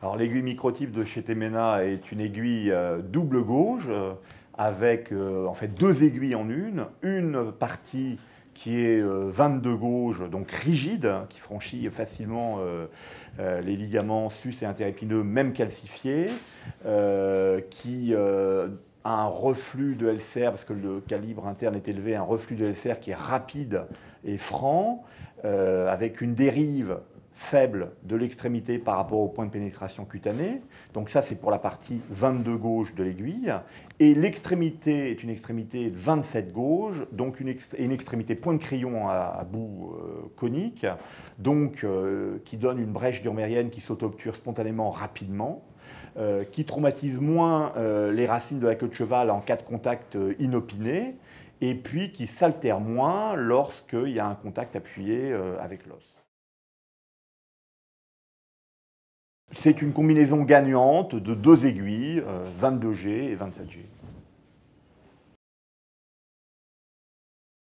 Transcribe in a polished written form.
Alors l'aiguille microtype de chez Temena est une aiguille double gauge avec en fait deux aiguilles en une partie qui est 22 gauge, donc rigide, qui franchit facilement les ligaments sus et interépineux, même calcifiés, qui a un reflux de LCR, parce que le calibre interne est élevé, un reflux de LCR qui est rapide et franc, avec une dérive faible de l'extrémité par rapport au point de pénétration cutanée. Donc ça, c'est pour la partie 22 gauche de l'aiguille. Et l'extrémité est une extrémité 27 gauche, donc une extrémité point de crayon à bout conique, donc qui donne une brèche durmérienne qui s'auto-obture spontanément rapidement, qui traumatise moins les racines de la queue de cheval en cas de contact inopiné, et puis qui s'altère moins lorsqu'il y a un contact appuyé avec l'os. C'est une combinaison gagnante de deux aiguilles, 22G et 27G.